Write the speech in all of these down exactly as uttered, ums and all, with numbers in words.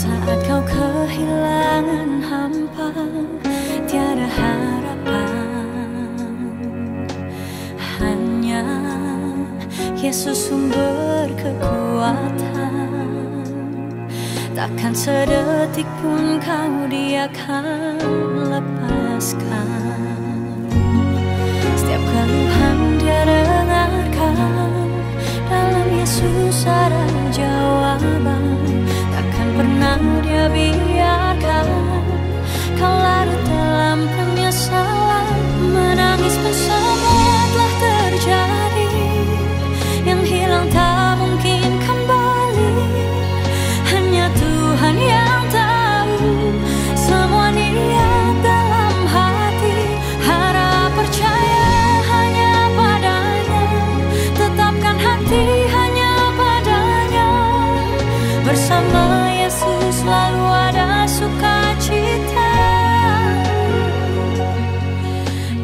Saat kau kehilangan hampa, tiada harapan, hanya Yesus sumber kekuatan. Takkan sedetik pun kau Dia akan lepaskan. Setiap keluhan Dia dengarkan, dalam Yesus ada jawaban. Pernah Dia biarkan kau larut dalam penyesalan, menangis pun semua telah terjadi. Yang hilang tak mungkin kembali, hanya Tuhan yang tahu semua niat dalam hati. Harap percaya hanya pada-Nya, tetapkan hati hanya pada-Nya. Bersama selalu ada sukacita.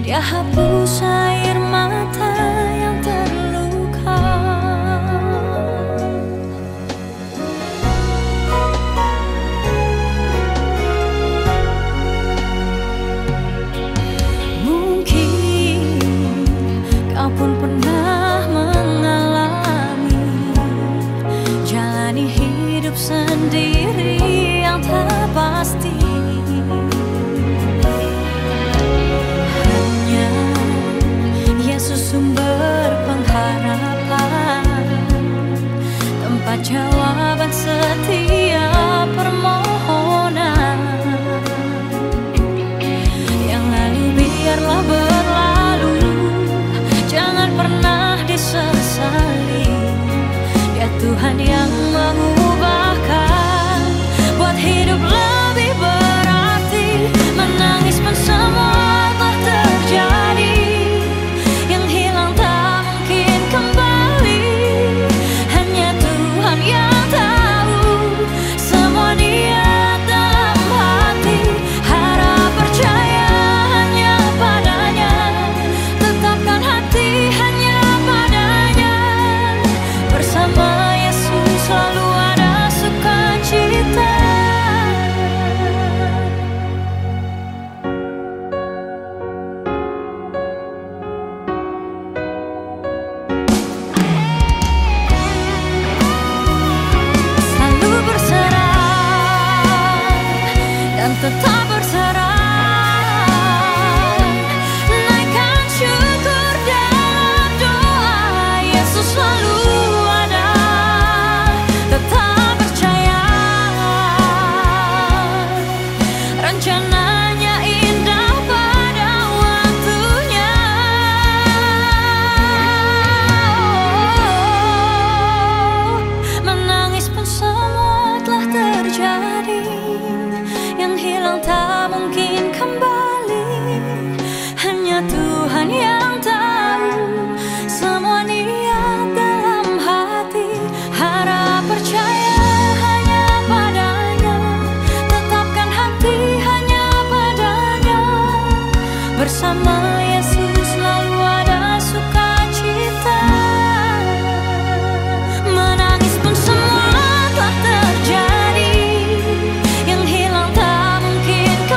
Dia hapus air mata yang terluka. Mungkin kau pun pernah mengalami jalani hidup sendiri tak pasti, hanya Yesus sumber pengharapan, tempat jawaban setiap permohonan. Yang lalu biarlah berlalu, jangan pernah disesali. Dia Tuhan yang mengubahkan hidup lebih berarti. Menangis pun semua telah terjadi. Yang hilang tak mungkin kembali, hanya Tuhan yang tahu semua niat dalam hati. Harap percaya hanya pada-Nya, tetapkan hati hanya pada-Nya. Bersama Yesus selalu ada sukacita. Menangis pun semua telah terjadi. Yang hilang tak mungkin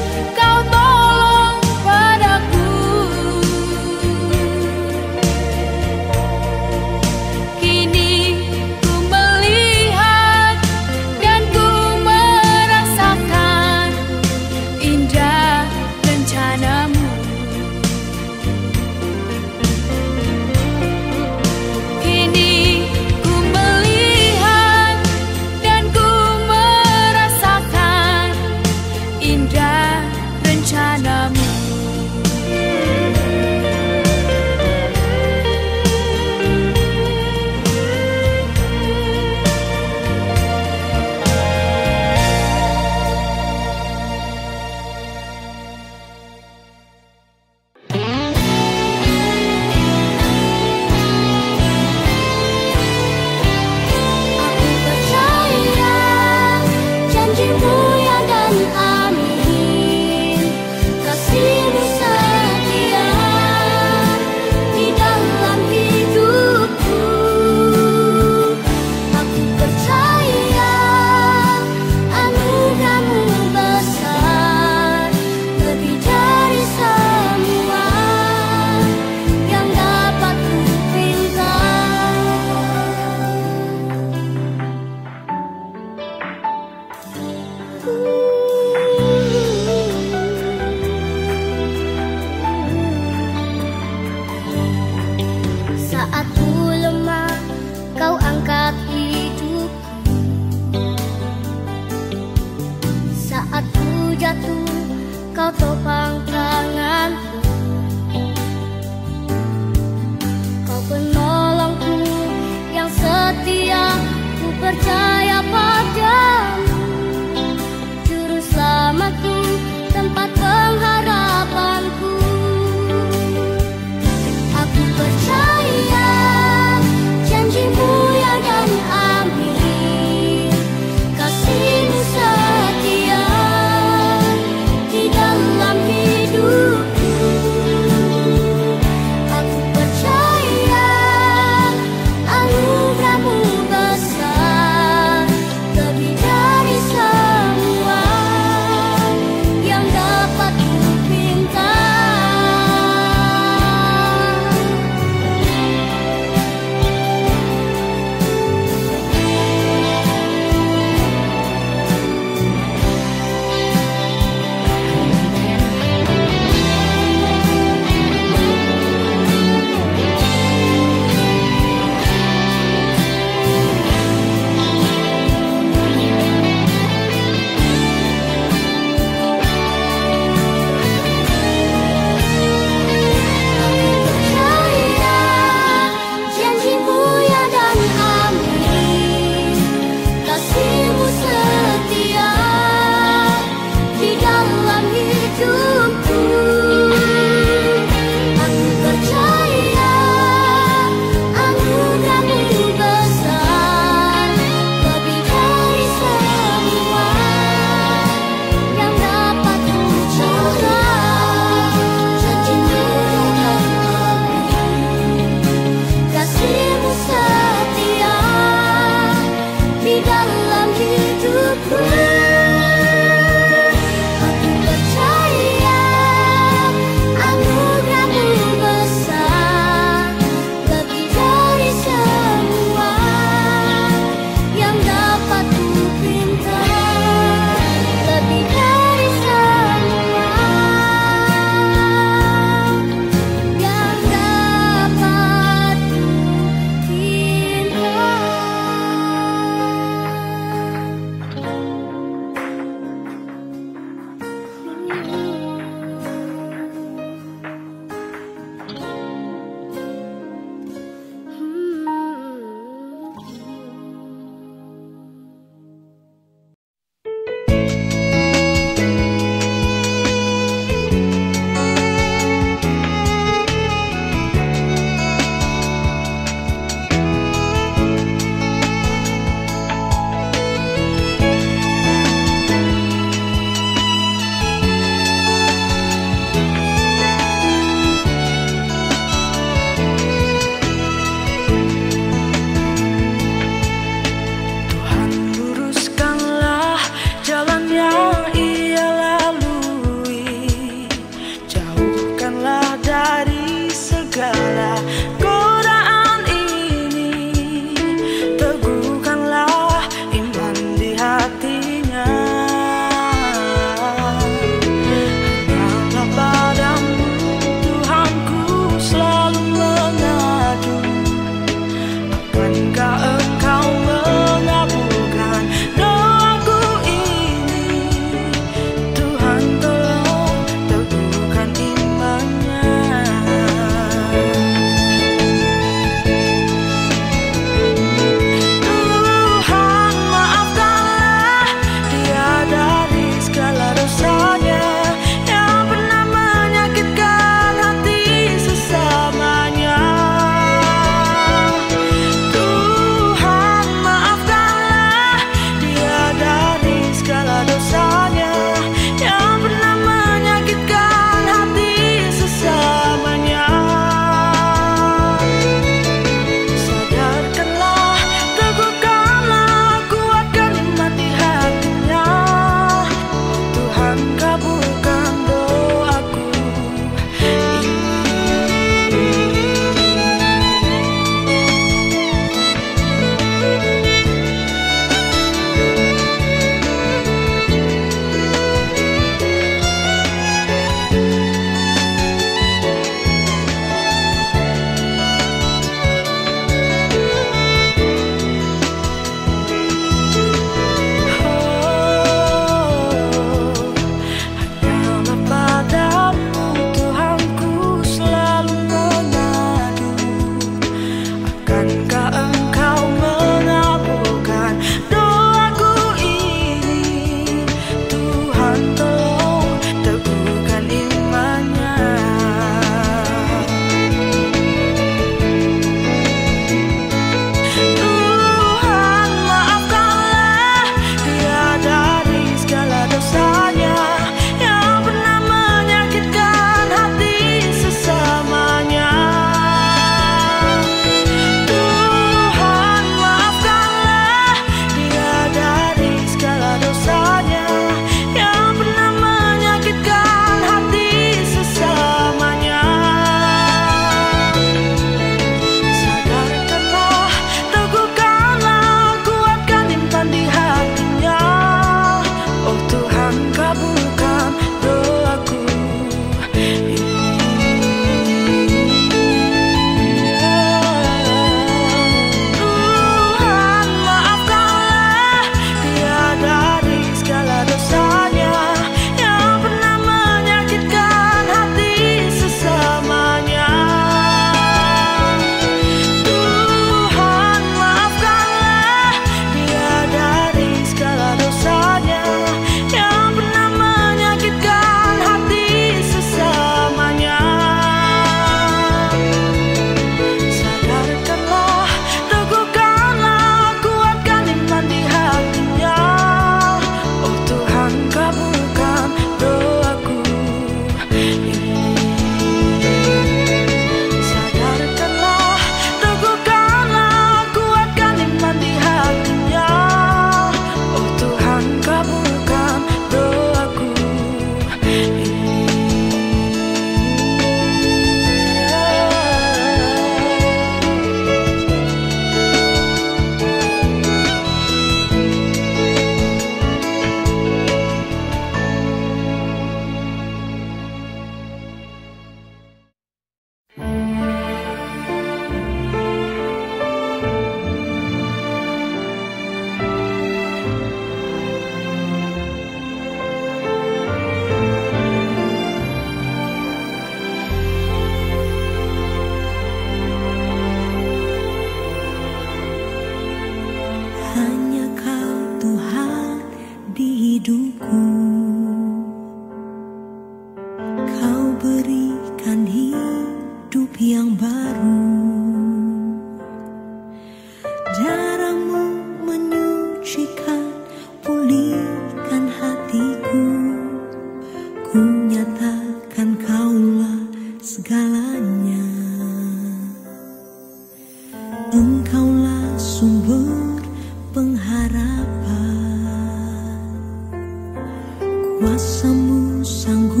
kuasamu sanggup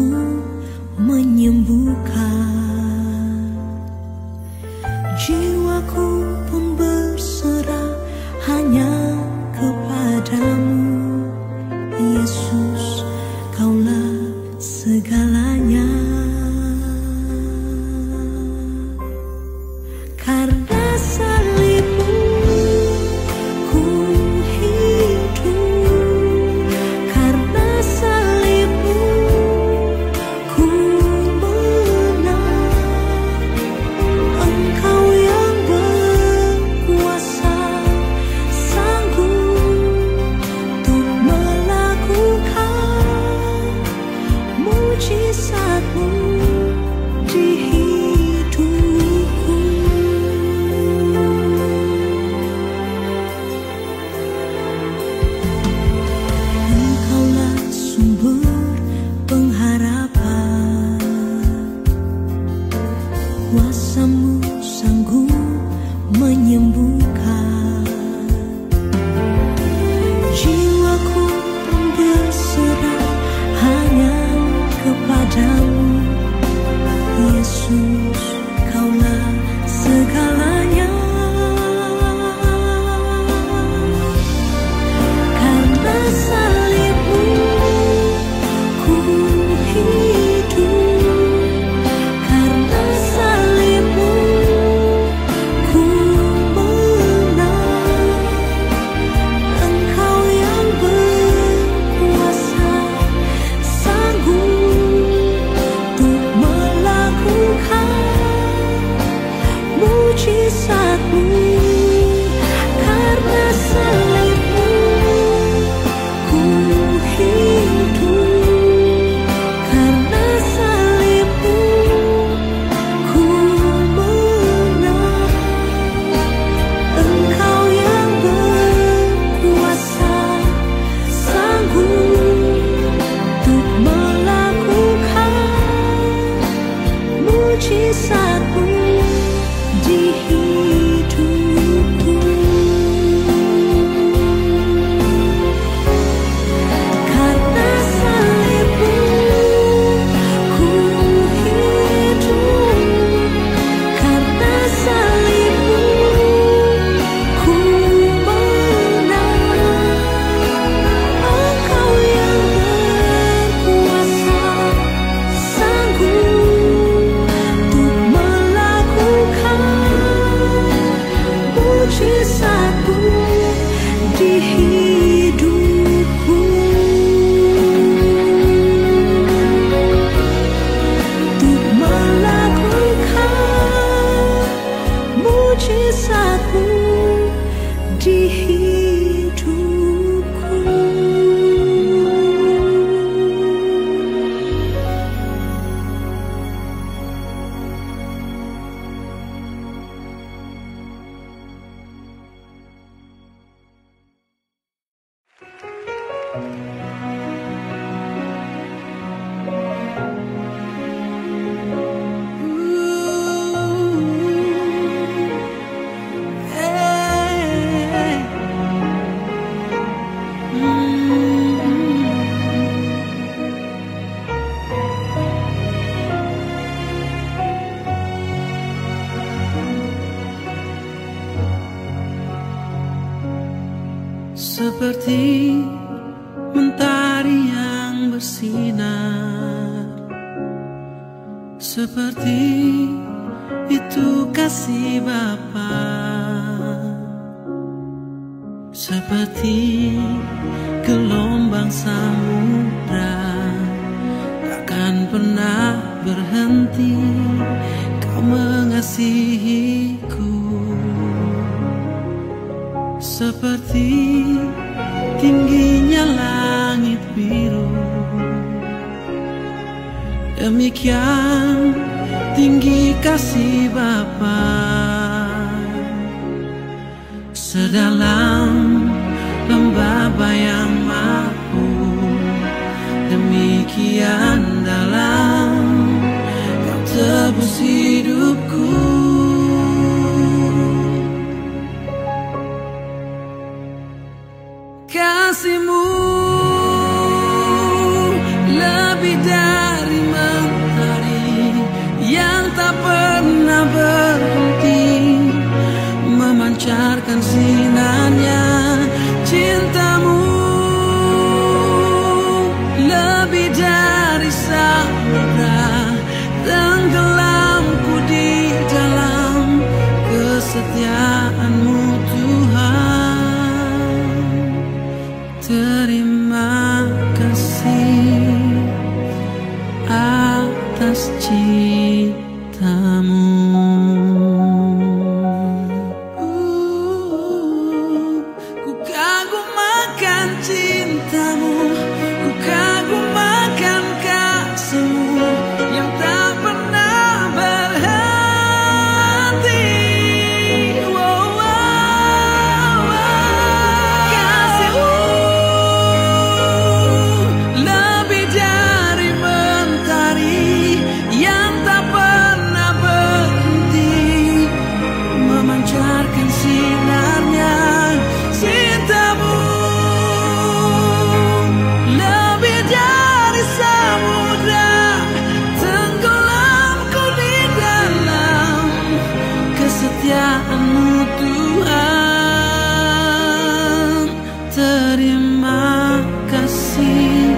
menyembuhkan. Jiwaku pun berserah hanya kepadamu, Yesus, Kaulah segalanya. Karena salibmu ku hidup, karena salibmu ku menang. Engkau yang berkuasa, sanggup untuk melakukan mujizatmu di hidupku. Kuasamu sanggup menyembuhkan. Jiwaku pun berserah hanya kepadamu, Yesus, Kaulah segalanya. Karena salibmu ku hidup, mujizatmu. Karena salibmu ku hidup, karena salibmu ku menang. Engkau yang berkuasa, sanggup untuk melakukan mujizatmu di hidupku. Karena salibmu ku hidup, karena salibmu ku menang. Engkau yang berkuasa, sanggup mujizatmu di hidupku, untuk melakukan mujizatmu di hidupku. Seperti mentari yang bersinar, seperti itu kasih Bapa, seperti gelombang samudra takkan pernah berhenti. Kau mengasihiku, seperti tingginya langit biru, demikian tinggi kasih Bapa. Sedalam lembah yang mampu, demikian dalam Kau tebus hidupku. Kasih-Mu Terima kasih atas cintamu. uh, Ku kagum akan cintamu, ku kagum akan kasihmu yang tak pernah berhenti. wow, wow, wow. Kasihmu lebih dari mentari yang tak pernah berhenti memancarkan sinarnya. Cintamu lebih dari samudra, tenggelamku di dalam kesetiaanmu Tuhan. Terima kasih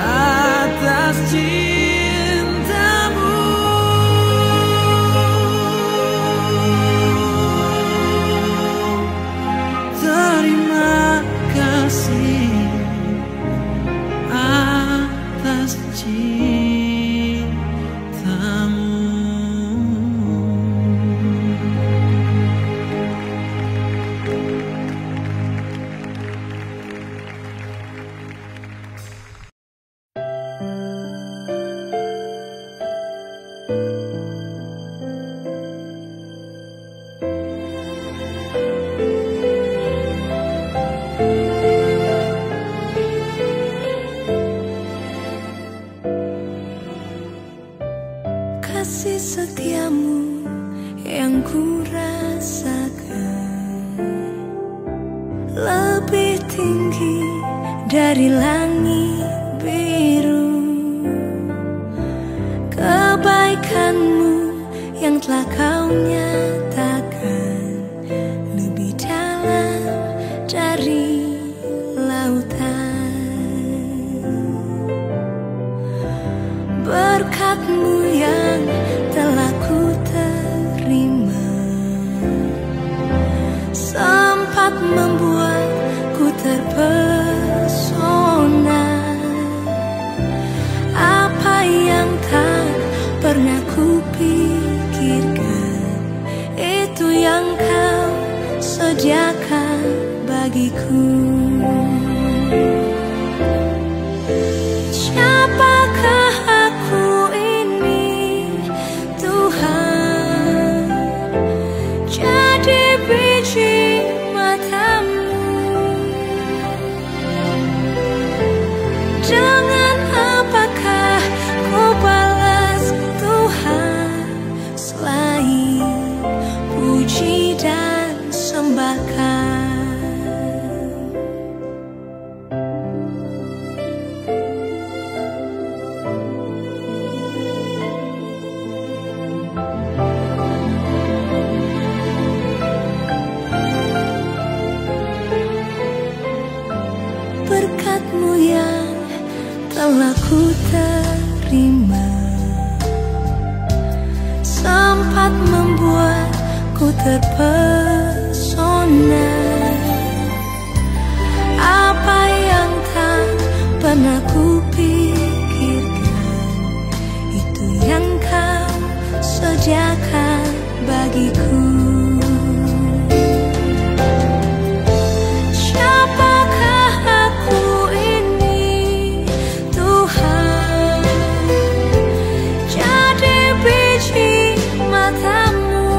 atas cintamu. Terima kasih atas cintamu. Kasih setiamu yang ku rasakan lebih tinggi dari langit biru. Kebaikanmu yang telah kau nyatakan lebih dalam dari lautan. Berkatmu yang telah ku terima sempat membuatku terpesona. Apa yang tak pernah ku pikirkan, itu yang kau sediakan bagiku. Siapakah aku ini, Tuhan? Jadi biji matamu, dengan apakah ku balas, Tuhan, selain puji dan sembahkan? Berkatmu yang telah ku terima sempat membuatku terpesona. Apa yang tak pernah ku pikirkan, itu yang kau sediakan bagiku. Matamu,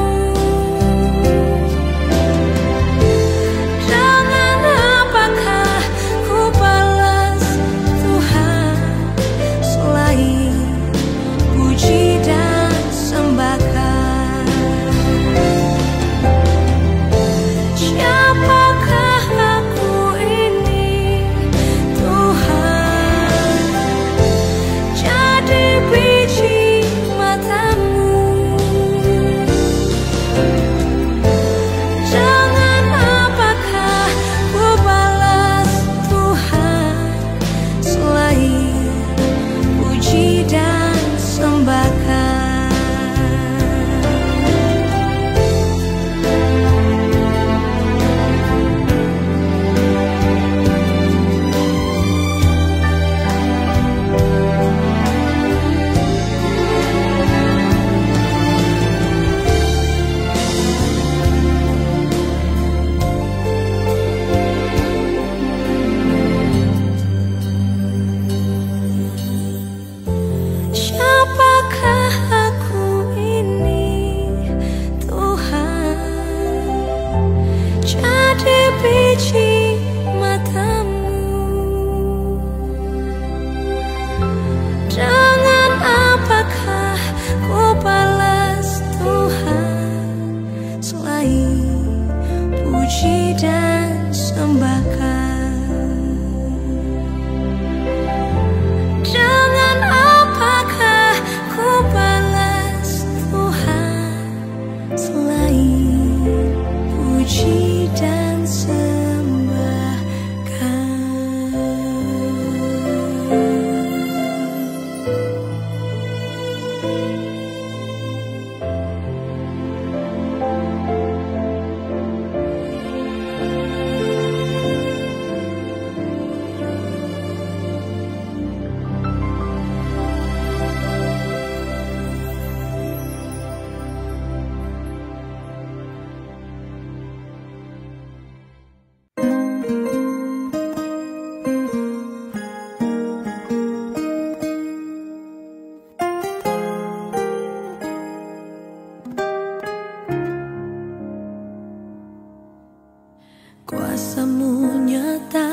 Kasihmu nyata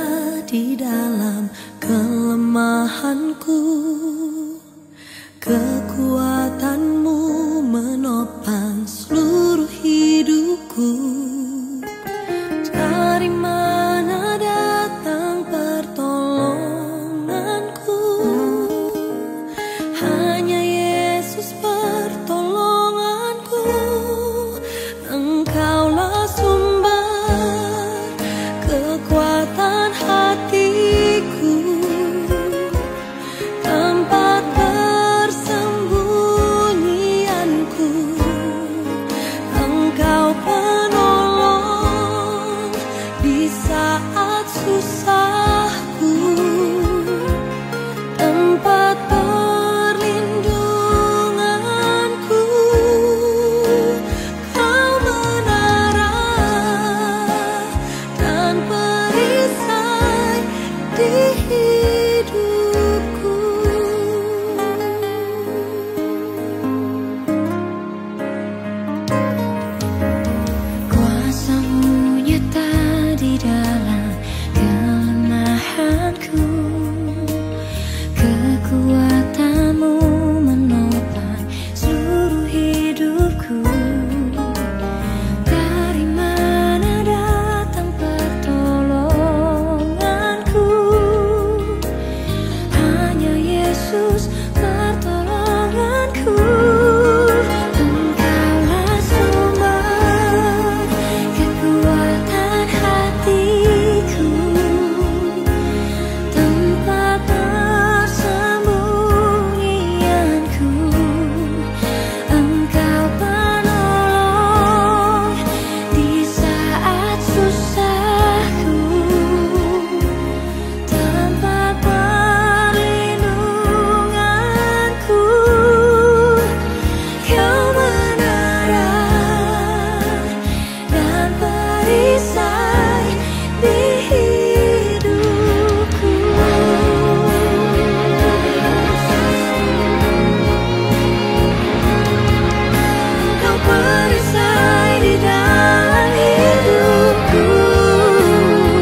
di dalam kelemahanku, kekuatanmu menopang seluruh hidupku. Dari mana datang pertolonganku? Hanya Yesus pertolonganku. Engkaulah sumber kekuatan hatiku, tempat persembunyianku. Engkau penolong di saat susahku, tempat perlindunganku. Kau menara dan perisai di hidupku. Kuasamu nyata di dalam kelemahanku, kekuatanmu menopang seluruh hidupku. Dari mana datang pertolonganku? Hanya Yesus pertolonganku. Engkaulah sumber kekuatan hatiku, tempat persembunyianku. Engkau penolong di saat susahku, tempat perlindunganku. Kau menara dan perisai di hidupku. Kau perisai di dalam hidupku. Engkaulah sumber kekuatan hatiku, tempat persembunyianku. Engkau penolong di saat susahku, tempat perlindunganku. Kau menara dan perisai di hidupku. Kau menara dan perisai di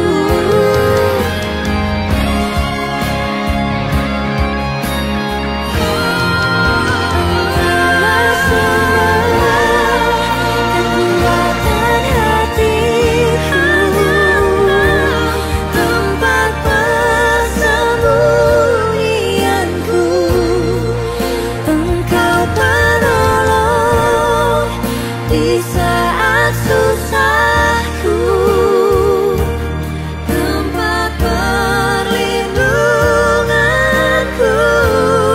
hidupku. Oleh karena kemurahan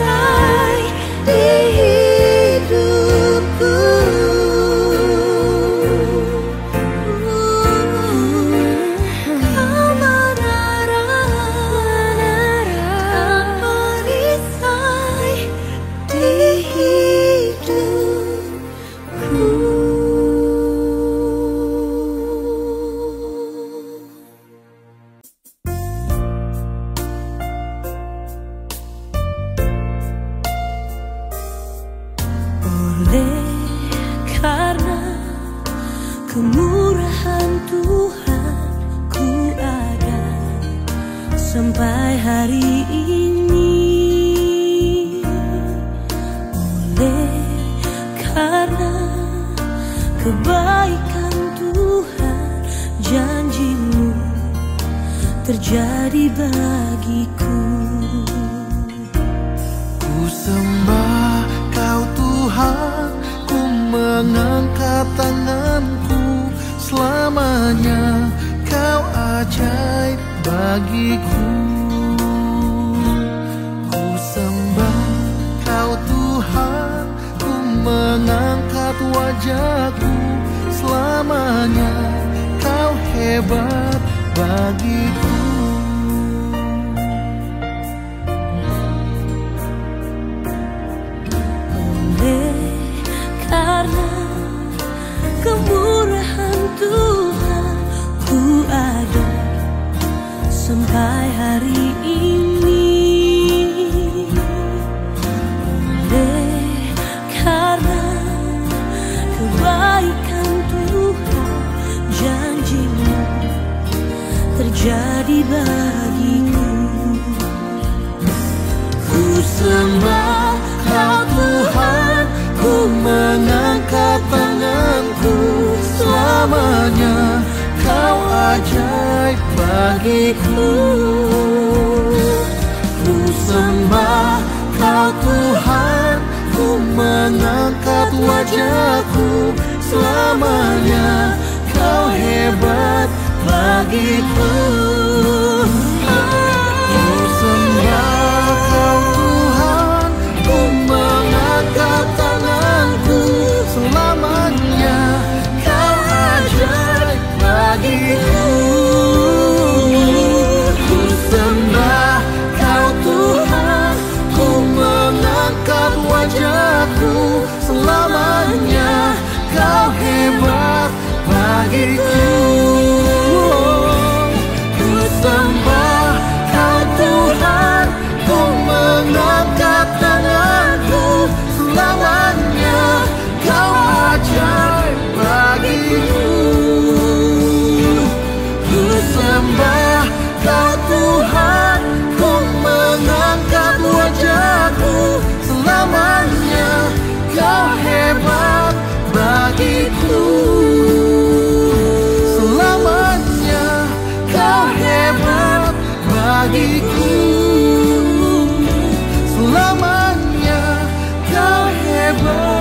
Tuhan, ku ada sampai hari ini. Oleh karena kebaikan Tuhan, janjimu terjadi bagiku. Ku sembah Kau Tuhan, ku mengangkat tanganku. Selamanya Kau ajaib bagiku. Ku sembah Kau Tuhan, ku mengangkat wajahku. Selamanya Kau hebat bagiku. Karena kemurahan Tuhan, ku ada sampai hari ini. Oleh karena ajaib bagiku. Ku sembah Kau Tuhan, ku mengangkat wajahku selamanya. Kau hebat bagiku. Ku sembah Kau Tuhan, ku mengangkat tanganku selamanya. Kau ajaib bagiku. Ku sembah Kau Tuhan, ku mengangkat wajahku selamanya. Kau hebat bagiku. Ku sembah Kau Tuhan, ku mengangkat tanganku selamanya. Kau ajaib bagiku. Ku sembah Kau Tuhan, ku mengangkat wajahku selamanya. Kau hebat bagiku. Bagiku selamanya. Kau hebat bagiku.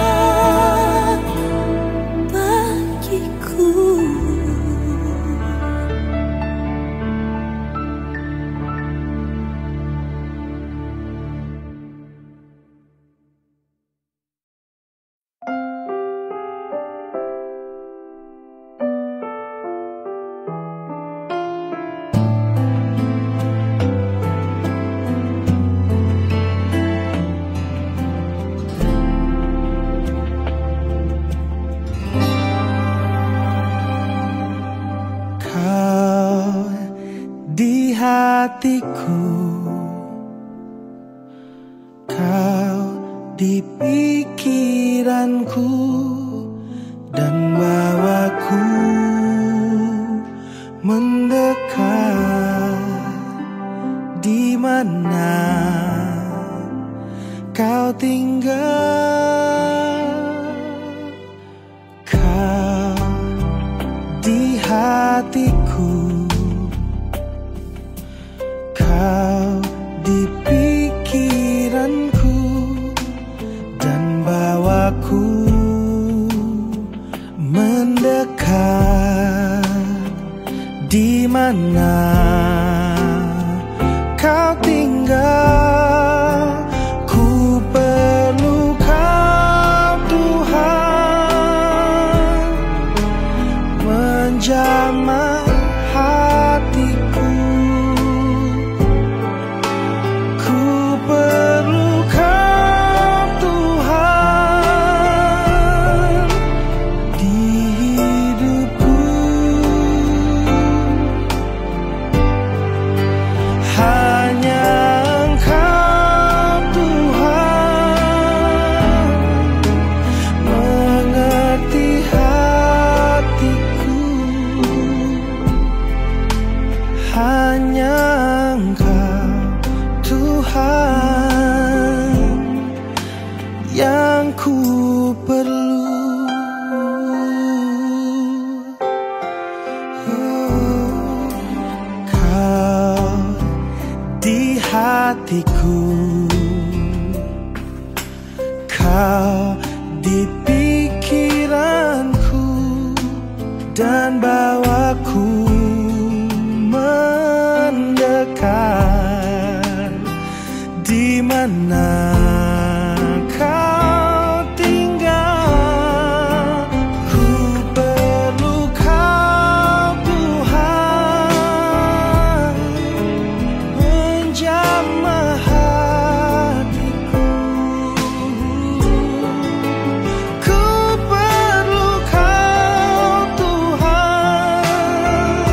Hatiku, Kau di pikiranku dan bawaku mendekat. Di mana Kau tinggal, Kau di hatiku. Kau di pikiranku dan bawaku mendekat. Di mana Kau tinggal, ku perlu Kau Tuhan, menjamah hatiku. Kau di pikiranku dan bawaku mendekat. Di mana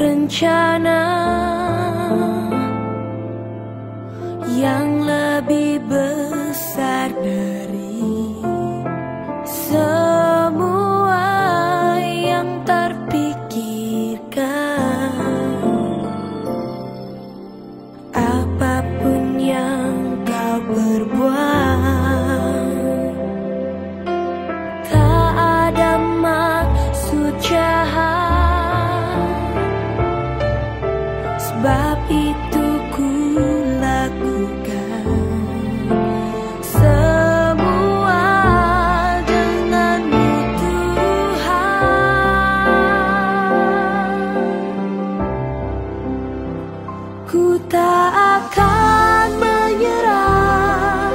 rencana yang lebih besar dari semua yang terpikirkan. Apapun yang kau berbuat, tak ada maksud jahat. Sebab itu ku lakukan semua denganmu Tuhan. Ku tak akan menyerah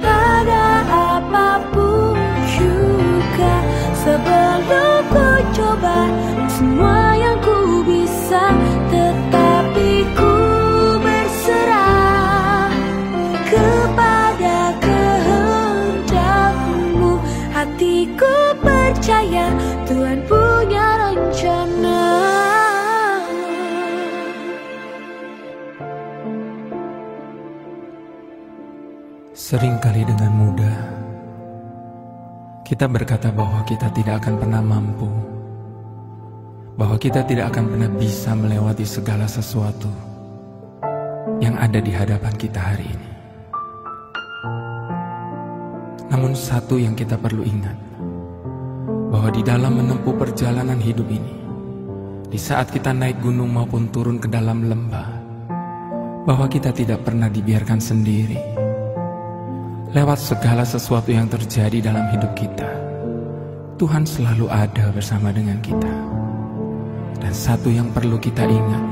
pada apapun juga, sebelum ku coba semua yang ku bisa. Ku percaya Tuhan punya rencana. Seringkali dengan mudah kita berkata bahwa kita tidak akan pernah mampu, bahwa kita tidak akan pernah bisa melewati segala sesuatu yang ada di hadapan kita hari ini. Namun satu yang kita perlu ingat, bahwa di dalam menempuh perjalanan hidup ini, di saat kita naik gunung maupun turun ke dalam lembah, bahwa kita tidak pernah dibiarkan sendiri. Lewat segala sesuatu yang terjadi dalam hidup kita, Tuhan selalu ada bersama dengan kita. Dan satu yang perlu kita ingat,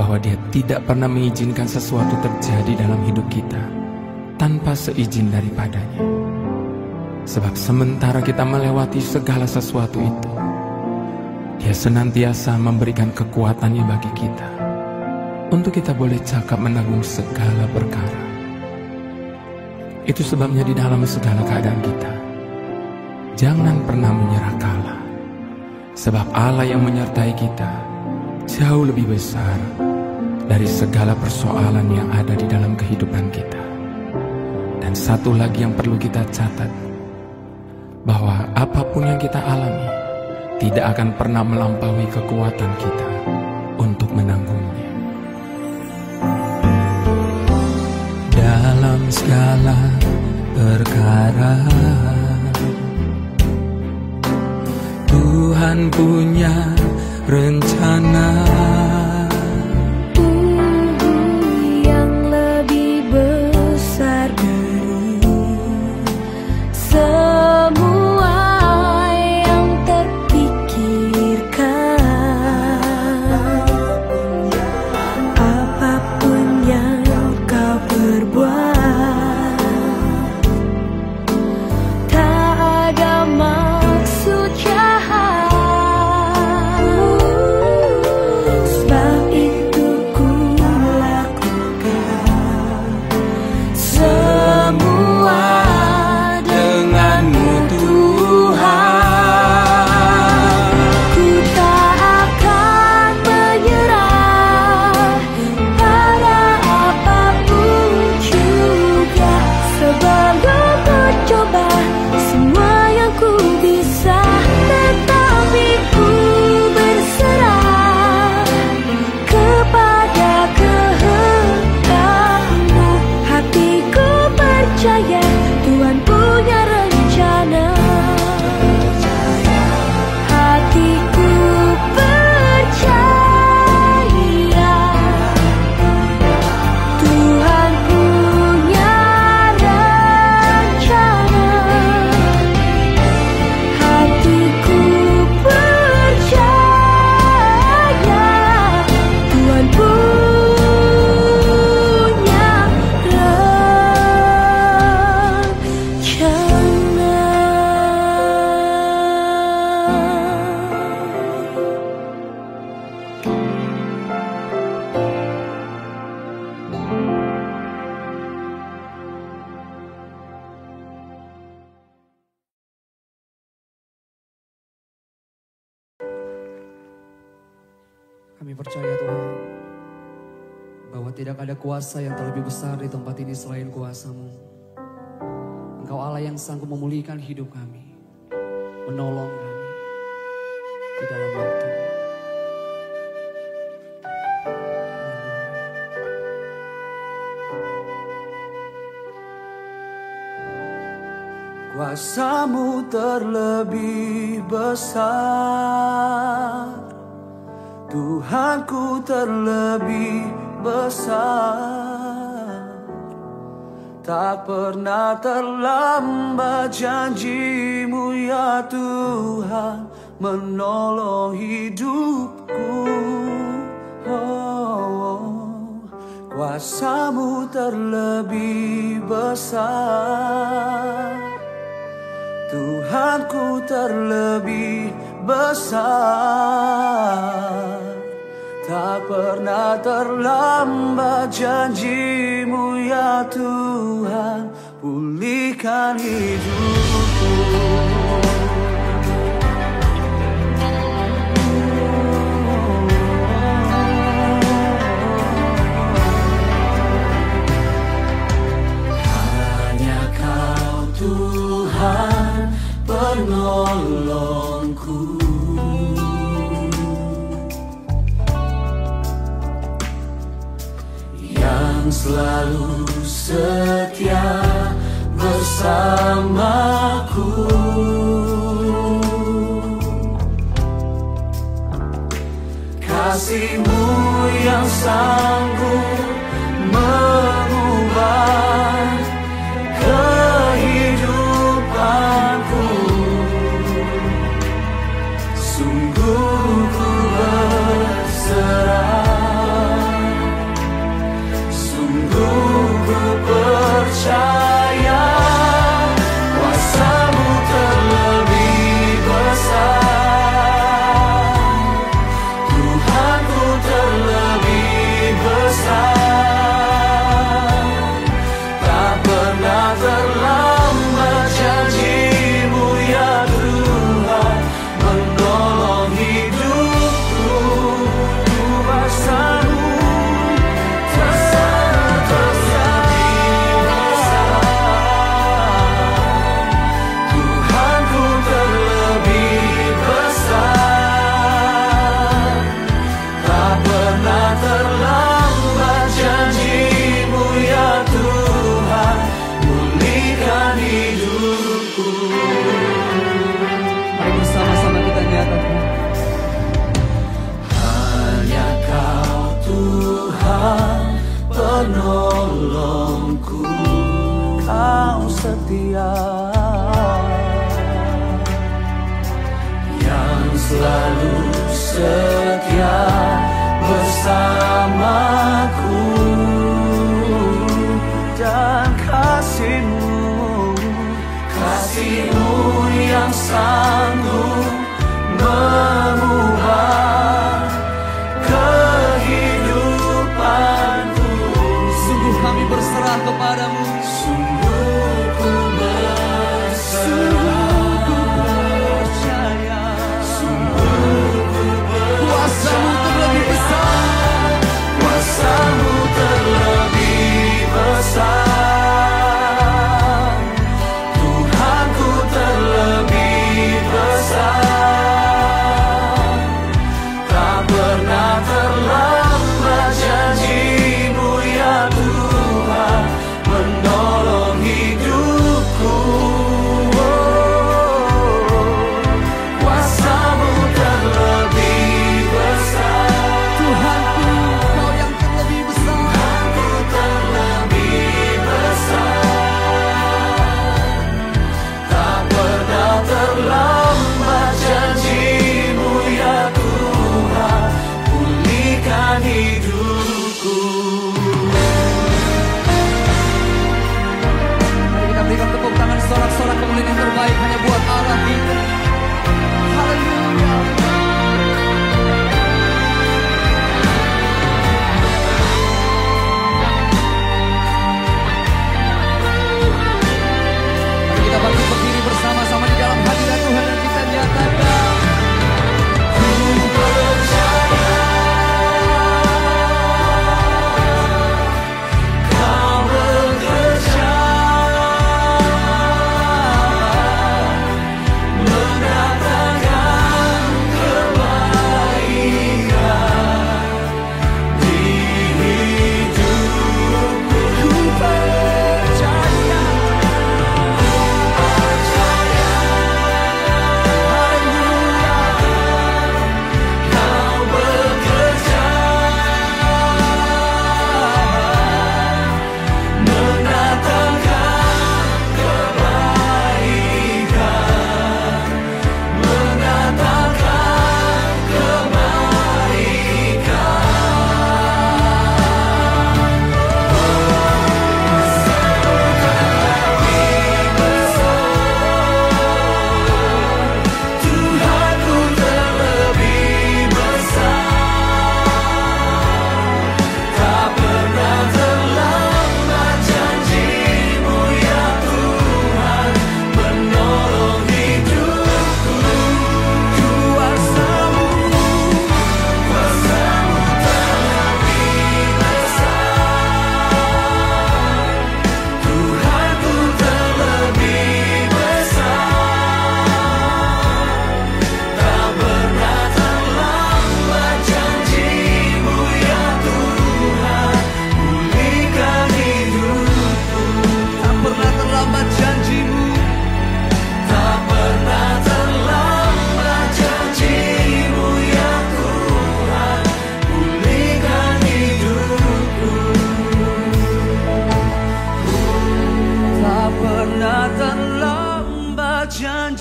bahwa Dia tidak pernah mengizinkan sesuatu terjadi dalam hidup kita tanpa seizin daripadanya. Sebab sementara kita melewati segala sesuatu itu, Dia senantiasa memberikan kekuatannya bagi kita, untuk kita boleh cakap menanggung segala perkara. Itu sebabnya di dalam segala keadaan kita, jangan pernah menyerah kalah. Sebab Allah yang menyertai kita jauh lebih besar dari segala persoalan yang ada di dalam kehidupan kita. Dan satu lagi yang perlu kita catat, bahwa apapun yang kita alami tidak akan pernah melampaui kekuatan kita untuk menanggungnya. Dalam segala perkara, Tuhan punya rencana Kami percaya Tuhan, bahwa tidak ada kuasa yang terlebih besar di tempat ini selain kuasa-Mu. Engkau Allah yang sanggup memulihkan hidup kami, menolong kami di dalam waktu. Kuasa-Mu terlebih besar, Tuhanku terlebih besar. Tak pernah terlambat janji-Mu ya Tuhan, menolong hidupku. Oh, oh. Kuasa-Mu terlebih besar, Tuhanku terlebih besar. Tak pernah terlambat janji-Mu ya Tuhan, pulihkan hidupku. Hanya Kau Tuhan penolongku, yang selalu setia bersamaku. Kasih-Mu yang sanggup mengubah kehidupanku. Sungguh ku berserah, sungguh ku percaya. Kuasa-Mu terlebih besar, Tuhanku terlebih besar. Tak pernah terlambat janji-Mu ya Tuhan, menolong hidupku. Kuasa-Mu terlebih besar, Tuhanku terlebih besar. Tak pernah terlambat janji-Mu ya Tuhan, pulihkan hidupku. Mari bersama-sama kita nyatakan, hanya Kau Tuhan penolongku, Kau setia, yang selalu setia bersamaku. Dan kasih-Mu, kasih-Mu yang sanggup mengubah kehidupanku. Sungguh kami berserah kepadamu, sungguh ku berserah, sungguh ku percaya, sungguh ku percaya. Kuasa-Mu terlebih besar, kuasa-Mu terlebih besar, Tuhanku terlebih besar.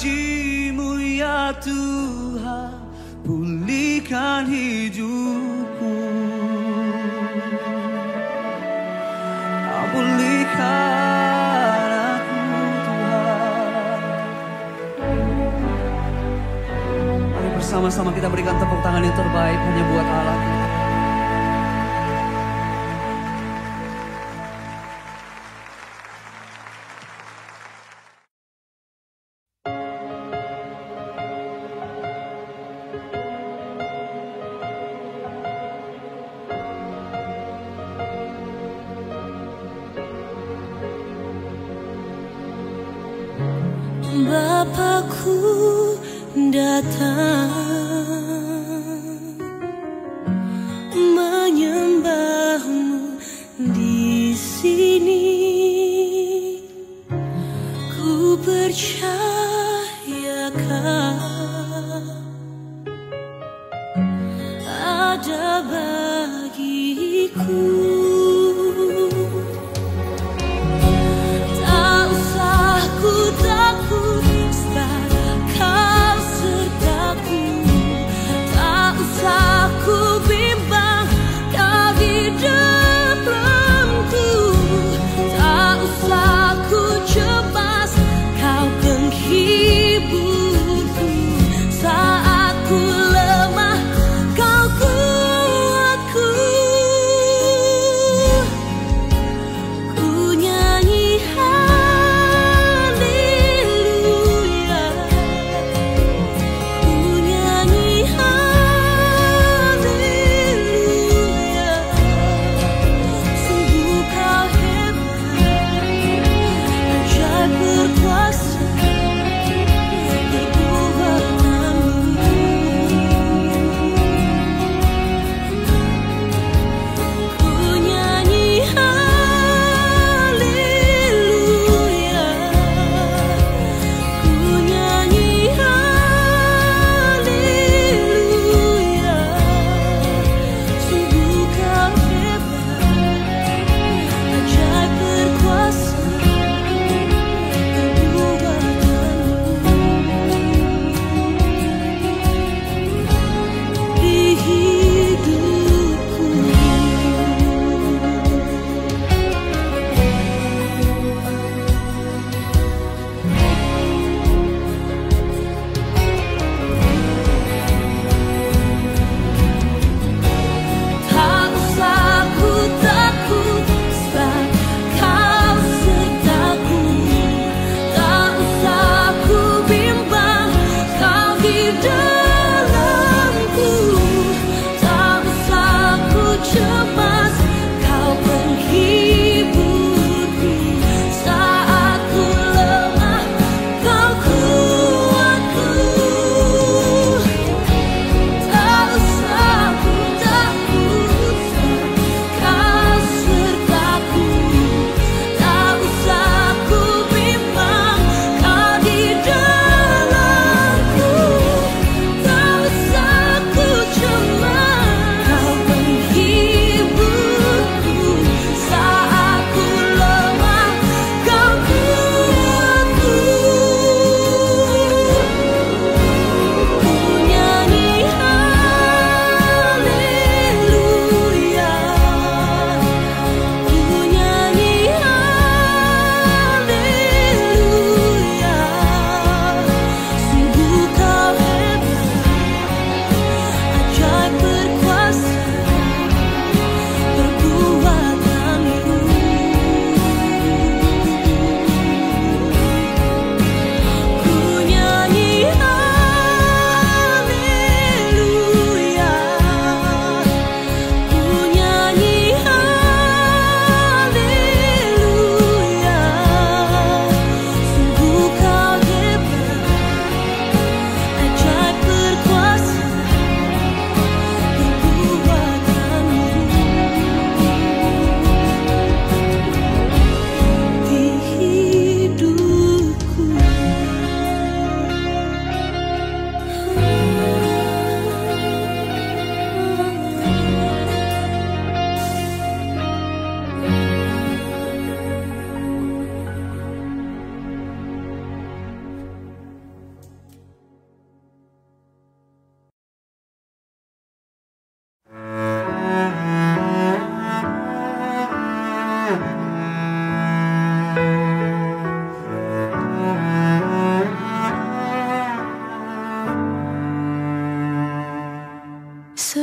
janji-Mu ya Tuhan, pulihkan hidupku, pulihkan aku Tuhan. Mari bersama-sama kita berikan tepuk tangan yang terbaik hanya buat Allah. Bapa-Ku datang menyembah-Mu di sini. Ku percayakan ada bagiku. Saat ku lemah, Kau kuatku.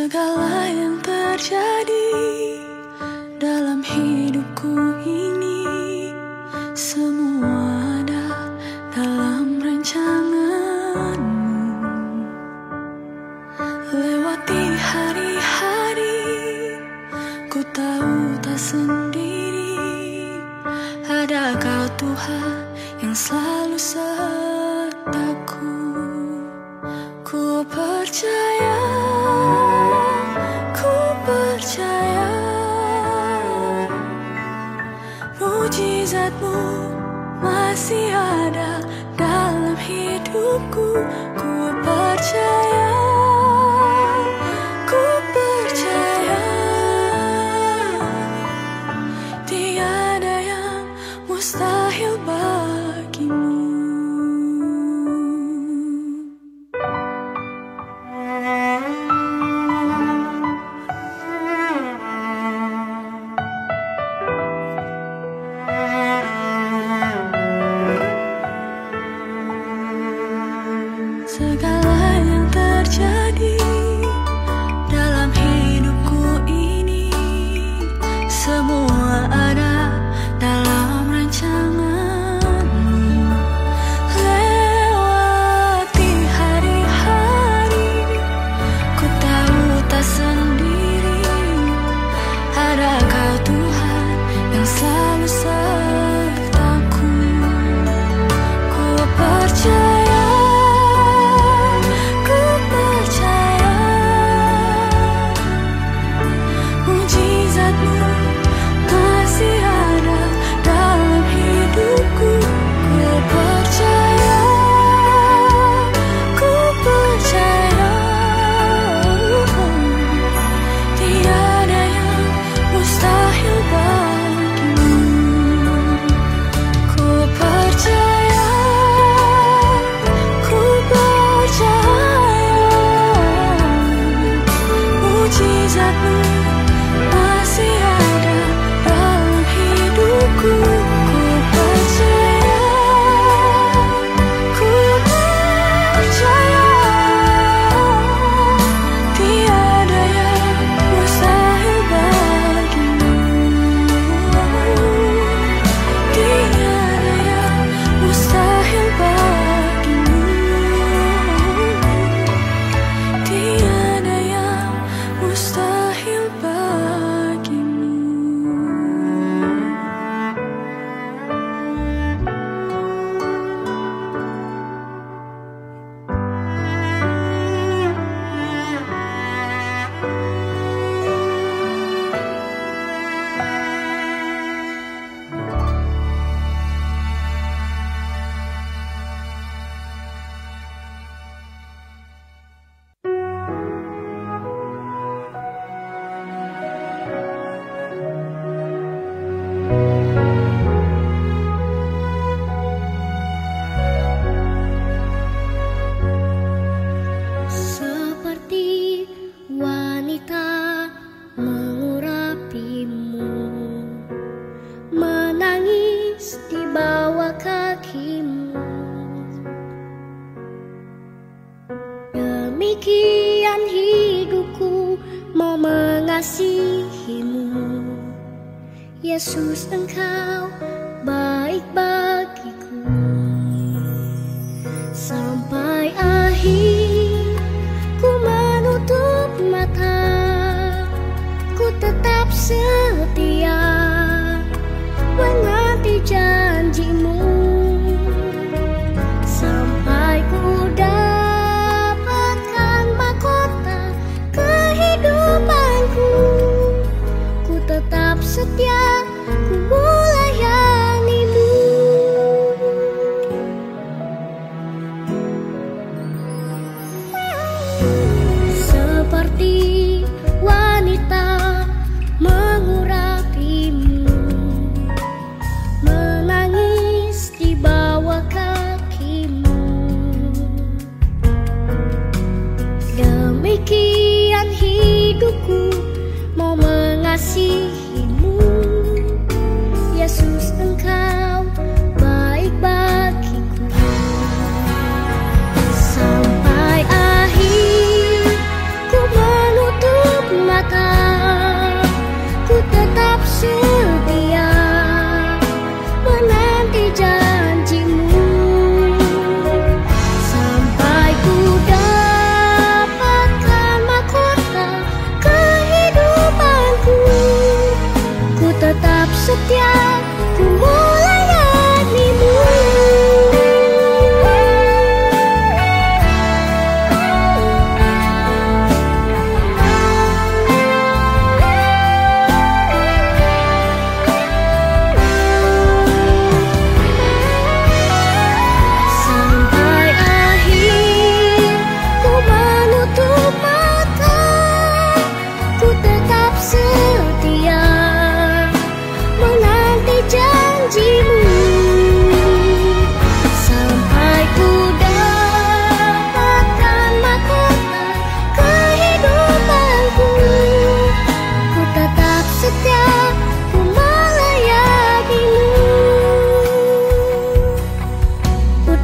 Segala yang terjadi dalam hidupku ini, semua ada dalam rancanganmu. Lewati hari-hari, ku tahu tak sendiri. Ada Kau Tuhan yang selalu sertaku. Ku percaya. Mujizat-Mu masih ada dalam hidupku. Ku percaya, ku percaya. Tiada yang mustahil bagimu. Segala yang terjadi dalam hidupku ini, semua ada dalam rancangan-Mu. Lewati hari-hari, ku tahu tak sendiri. Ada Kau Tuhan yang selalu sertaku. Ku percaya. Demikian hidupku mau mengasihi-Mu, Yesus, Engkau baik bagiku. Sampai akhir ku menutup mata, ku tetap setia menanti janji-Mu. Sampai ku setia ku melayani-Mu. Seperti wanita mengurapimu, menangis di bawah kakimu. Demikian hidupku mau mengasihi. Yesus, Engkau baik bagiku. Sampai akhir ku menutup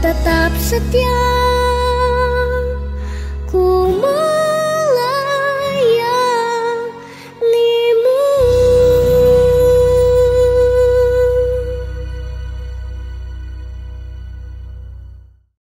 Tetap setia ku mau.